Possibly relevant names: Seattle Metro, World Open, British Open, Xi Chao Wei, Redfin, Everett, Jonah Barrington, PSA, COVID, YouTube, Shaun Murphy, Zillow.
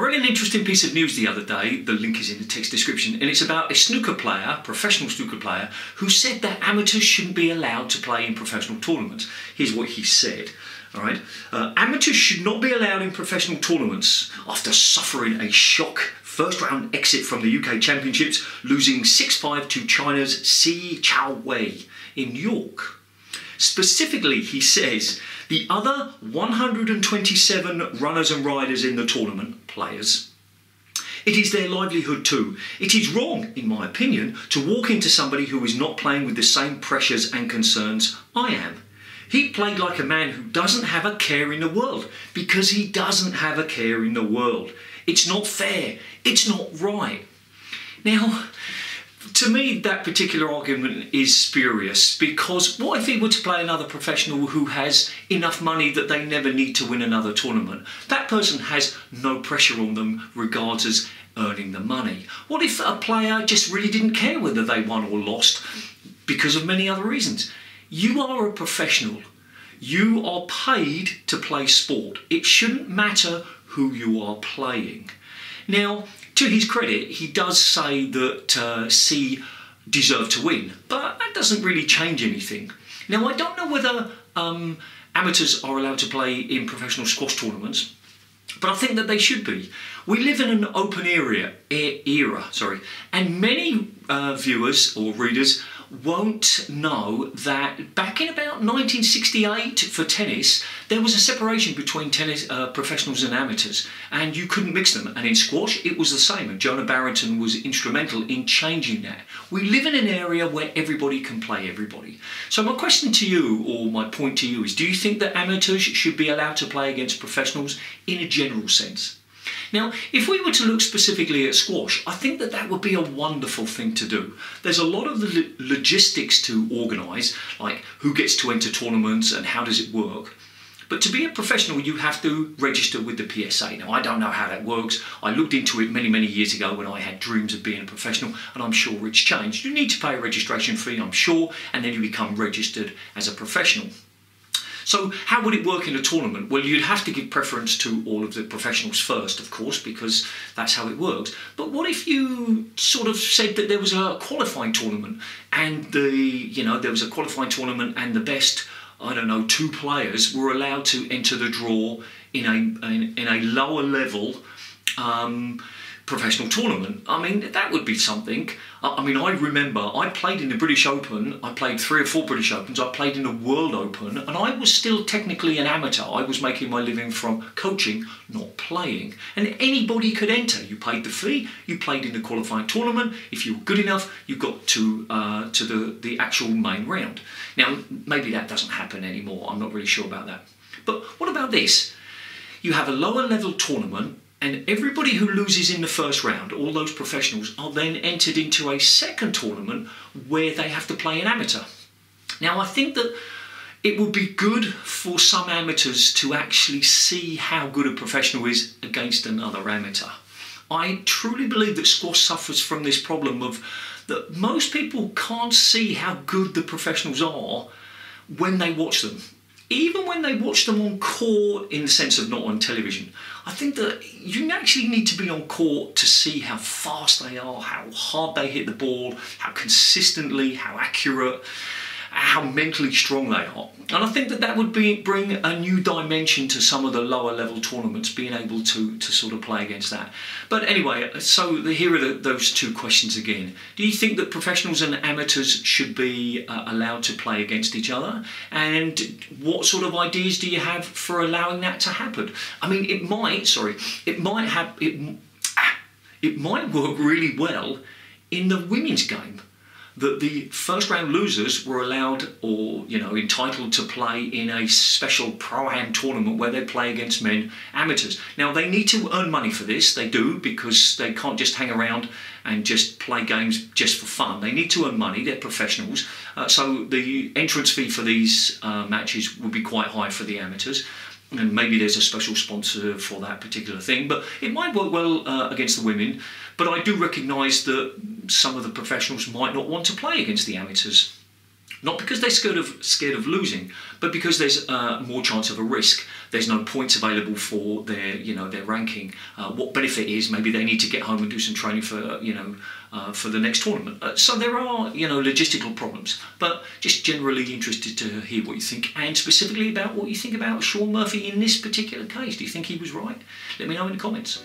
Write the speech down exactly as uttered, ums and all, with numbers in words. I read an interesting piece of news the other day, the link is in the text description, and it's about a snooker player, professional snooker player, who said that amateurs shouldn't be allowed to play in professional tournaments. Here's what he said, all right? Uh, amateurs should not be allowed in professional tournaments after suffering a shock first round exit from the U K Championships, losing six five to China's Xi Chao Wei in York. Specifically, he says, the other one hundred twenty-seven runners and riders in the tournament, players, it is their livelihood too. It is wrong, in my opinion, to walk into somebody who is not playing with the same pressures and concerns I am. He played like a man who doesn't have a care in the world, because he doesn't have a care in the world. It's not fair. It's not right. Now, to me, that particular argument is spurious, because what if he were to play another professional who has enough money that they never need to win another tournament? That person has no pressure on them regards as earning the money. What if a player just really didn't care whether they won or lost because of many other reasons? You are a professional. You are paid to play sport. It shouldn't matter who you are playing. Now, to his credit, he does say that uh, Xi deserved to win, but that doesn't really change anything. Now, I don't know whether um, amateurs are allowed to play in professional squash tournaments, but I think that they should be. We live in an open era, era sorry, and many uh, viewers or readers won't know that back in about nineteen sixty-eight for tennis, there was a separation between tennis uh, professionals and amateurs, and you couldn't mix them. And in squash, it was the same, and Jonah Barrington was instrumental in changing that. We live in an area where everybody can play everybody. So my question to you, or my point to you, is do you think that amateurs should be allowed to play against professionals in a general sense? Now, if we were to look specifically at squash, I think that that would be a wonderful thing to do. There's a lot of the logistics to organise, like who gets to enter tournaments and how does it work. But to be a professional, you have to register with the P S A. Now, I don't know how that works. I looked into it many, many years ago when I had dreams of being a professional, and I'm sure it's changed. You need to pay a registration fee, I'm sure, and then you become registered as a professional. So how would it work in a tournament? Well, you'd have to give preference to all of the professionals first, of course, because that's how it works. But what if you sort of said that there was a qualifying tournament and the, you know, there was a qualifying tournament and the best, I don't know, two players were allowed to enter the draw in a, in, in a lower level um, professional tournament? I mean, that would be something. I mean, I remember I played in the British Open, I played three or four British Opens, I played in the World Open, and I was still technically an amateur. I was making my living from coaching, not playing. And anybody could enter. You paid the fee, you played in the qualifying tournament. If you were good enough, you got to uh, to the, the actual main round. Now, maybe that doesn't happen anymore. I'm not really sure about that. But what about this? You have a lower level tournament, and everybody who loses in the first round, all those professionals, are then entered into a second tournament where they have to play an amateur. Now, I think that it would be good for some amateurs to actually see how good a professional is against another amateur. I truly believe that squash suffers from this problem of that most people can't see how good the professionals are when they watch them. Even when they watch them on court, in the sense of not on television, I think that you actually need to be on court to see how fast they are, how hard they hit the ball, how consistently, how accurate, how mentally strong they are. And I think that that would be, bring a new dimension to some of the lower level tournaments, being able to, to sort of play against that. But anyway, so here are the, those two questions again. Do you think that professionals and amateurs should be uh, allowed to play against each other? And what sort of ideas do you have for allowing that to happen? I mean, it might, sorry, it might have, it, it might work really well in the women's game, that the first round losers were allowed, or you know, entitled to play in a special pro-am tournament where they play against men amateurs. Now, they need to earn money for this, they do, because they can't just hang around and just play games just for fun. They need to earn money, they're professionals, uh, so the entrance fee for these uh, matches would be quite high for the amateurs, and maybe there's a special sponsor for that particular thing, but it might work well uh, against the women. But I do recognise that some of the professionals might not want to play against the amateurs. Not because they're scared of, scared of losing, but because there's uh, more chance of a risk. There's no points available for their, you know, their ranking. Uh, what benefit is, maybe they need to get home and do some training for, you know, uh, for the next tournament. Uh, so there are, you know, logistical problems. But just generally interested to hear what you think, and specifically about what you think about Shaun Murphy in this particular case. Do you think he was right? Let me know in the comments.